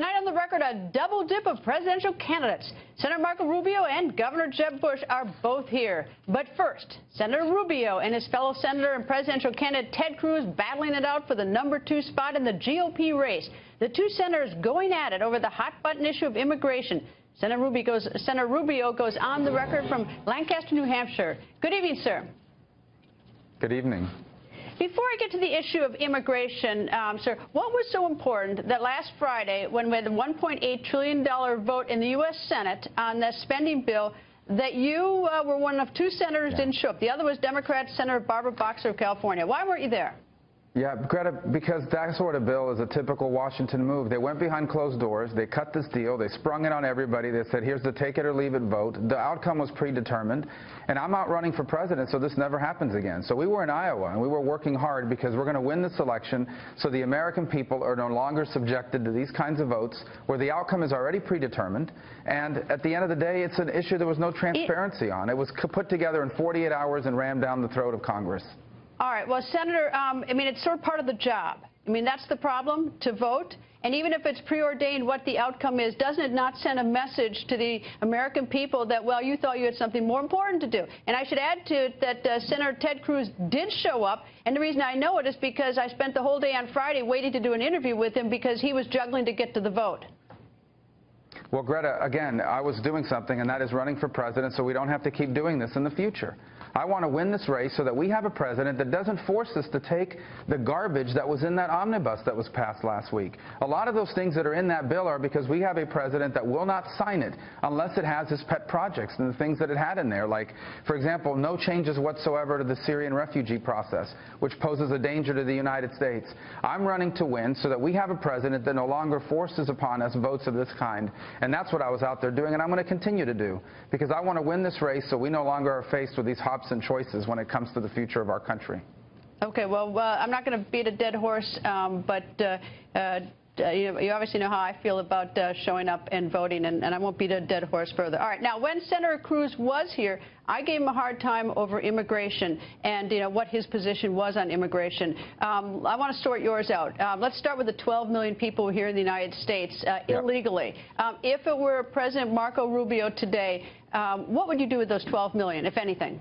Tonight on the record, a double dip of presidential candidates. Senator Marco Rubio and Governor Jeb Bush are both here. But first, Senator Rubio and his fellow senator and presidential candidate Ted Cruz battling it out for the #2 spot in the GOP race. The two senators going at it over the hot-button issue of immigration. Senator Rubio goes on the record from Lancaster, New Hampshire. Good evening, sir. Good evening. Before I get to the issue of immigration, sir, what was so important that last Friday, when we had the $1.8 trillion vote in the U.S. Senate on the spending bill, that you were one of two senators didn't show up? The other was Democrat Senator Barbara Boxer of California. Why weren't you there? Yeah, Greta, because that sort of bill is a typical Washington move. They went behind closed doors, they cut this deal, they sprung it on everybody, they said, here's the take it or leave it vote. The outcome was predetermined, and I'm out running for president, so this never happens again. So we were in Iowa, and we were working hard because we're going to win this election so the American people are no longer subjected to these kinds of votes where the outcome is already predetermined, and at the end of the day, it's an issue there was no transparency on. It was put together in 48 hours and rammed down the throat of Congress. All right. Well, Senator, I mean, it's sort of part of the job. I mean, that's the problem, to vote. And even if it's preordained what the outcome is, doesn't it not send a message to the American people that, well, you thought you had something more important to do? And I should add to it that Senator Ted Cruz did show up. And the reason I know it is because I spent the whole day on Friday waiting to do an interview with him because he was juggling to get to the vote. Well, Greta, again, I was doing something, and that is running for president, so we don't have to keep doing this in the future. I want to win this race so that we have a president that doesn't force us to take the garbage that was in that omnibus that was passed last week. A lot of those things that are in that bill are because we have a president that will not sign it unless it has his pet projects and the things that it had in there, like, for example, no changes whatsoever to the Syrian refugee process, which poses a danger to the United States. I'm running to win so that we have a president that no longer forces upon us votes of this kind. And that's what I was out there doing, and I'm going to continue to do, because I want to win this race so we no longer are faced with these and choices when it comes to the future of our country. Okay, well, I'm not going to beat a dead horse, but you obviously know how I feel about showing up and voting, and I won't beat a dead horse further. All right, now, when Senator Cruz was here, I gave him a hard time over immigration and, you know, what his position was on immigration. I want to sort yours out. Let's start with the 12 million people here in the United States illegally. If it were President Marco Rubio today, what would you do with those 12 million, if anything?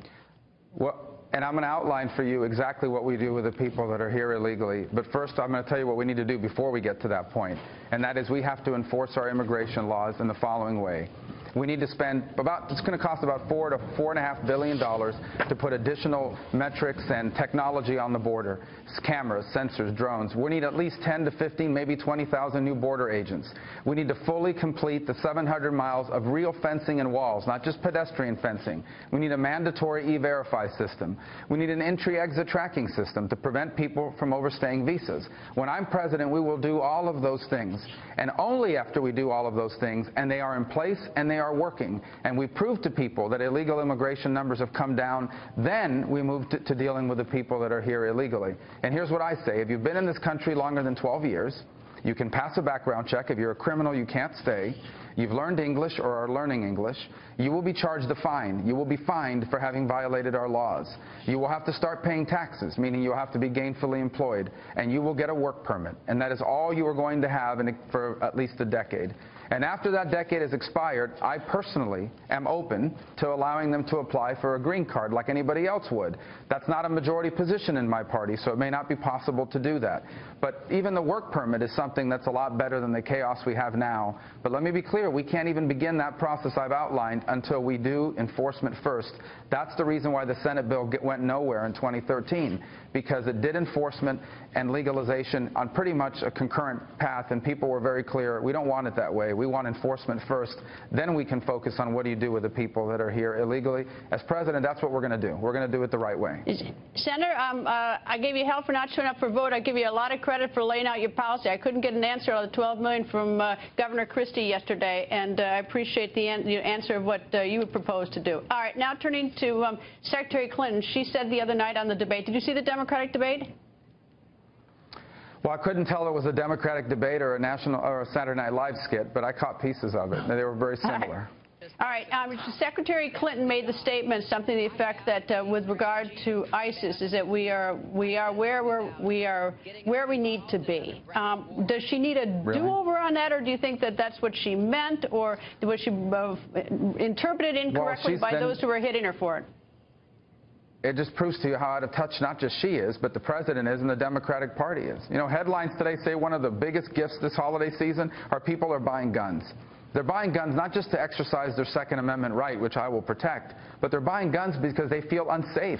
Well, and I'm going to outline for you exactly what we do with the people that are here illegally. But first, I'm going to tell you what we need to do before we get to that point. And that is we have to enforce our immigration laws in the following way. We need to spend about, it's going to cost about $4 to $4.5 billion to put additional metrics and technology on the border, cameras, sensors, drones. We need at least 10 to 15, maybe 20,000 new border agents. We need to fully complete the 700 miles of real fencing and walls, not just pedestrian fencing. We need a mandatory e-verify system. We need an entry-exit tracking system to prevent people from overstaying visas. When I'm president, we will do all of those things. And only after we do all of those things, and they are in place and they are working, and we prove to people that illegal immigration numbers have come down, then we move to dealing with the people that are here illegally. And here's what I say. If you've been in this country longer than 12 years, you can pass a background check. If you're a criminal, you can't stay. You've learned English or are learning English. You will be charged a fine. You will be fined for having violated our laws. You will have to start paying taxes, meaning you'll have to be gainfully employed, and you will get a work permit. And that is all you are going to have for at least a decade. And after that decade has expired, I personally am open to allowing them to apply for a green card like anybody else would. That's not a majority position in my party, so it may not be possible to do that. But even the work permit is something that's a lot better than the chaos we have now. But let me be clear, we can't even begin that process I've outlined until we do enforcement first. That's the reason why the Senate bill went nowhere in 2013, because it did enforcement and legalization on pretty much a concurrent path, and people were very clear, we don't want it that way. We want enforcement first, then we can focus on what do you do with the people that are here illegally. As president, that's what we're going to do. We're going to do it the right way. Senator, I gave you hell for not showing up for vote. I give you a lot of credit for laying out your policy. I couldn't get an answer on the 12 million from Governor Christie yesterday, and I appreciate the answer of what you would propose to do. All right, now turning to Secretary Clinton. She said the other night on the debate, did you see the Democratic debate? Well, I couldn't tell it was a Democratic debate or a Saturday Night Live skit, but I caught pieces of it. They were very similar. All right. Secretary Clinton made the statement, something to the effect that, with regard to ISIS, is that we are where we need to be. Does she need a do-over on that, or do you think that that's what she meant, or was she interpreted incorrectly by those who were hitting her for it? It just proves to you how out of touch not just she is, but the president is and the Democratic Party is. You know, headlines today say one of the biggest gifts this holiday season are people are buying guns. They're buying guns not just to exercise their Second Amendment right, which I will protect, but they're buying guns because they feel unsafe.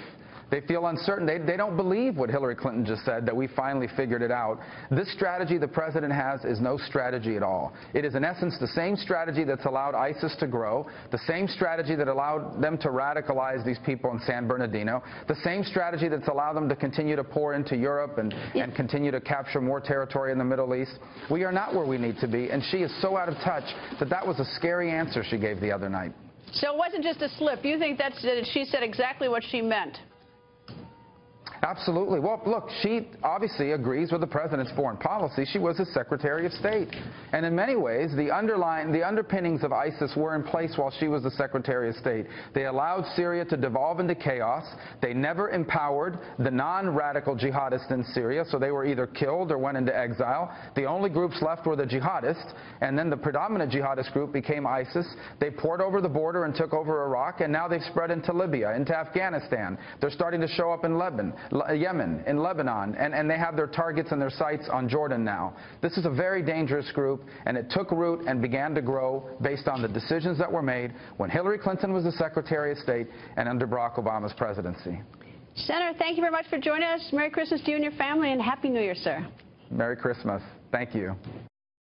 They feel uncertain. They don't believe what Hillary Clinton just said, that we finally figured it out. This strategy the president has is no strategy at all. It is, in essence, the same strategy that's allowed ISIS to grow, the same strategy that allowed them to radicalize these people in San Bernardino, the same strategy that's allowed them to continue to pour into Europe and continue to capture more territory in the Middle East. We are not where we need to be, and she is so out of touch that that was a scary answer she gave the other night. So it wasn't just a slip. You think that she said exactly what she meant? Absolutely. Well, look, she obviously agrees with the president's foreign policy. She was his Secretary of State. And in many ways, the underpinnings of ISIS were in place while she was the Secretary of State. They allowed Syria to devolve into chaos. They never empowered the non-radical jihadists in Syria, so they were either killed or went into exile. The only groups left were the jihadists, and then the predominant jihadist group became ISIS. They poured over the border and took over Iraq, and now they've spread into Libya, into Afghanistan. They're starting to show up in Yemen, in Lebanon, and they have their targets and their sights on Jordan now. This is a very dangerous group, and it took root and began to grow based on the decisions that were made when Hillary Clinton was the Secretary of State and under Barack Obama's presidency. Senator, thank you very much for joining us. Merry Christmas to you and your family, and Happy New Year, sir. Merry Christmas. Thank you.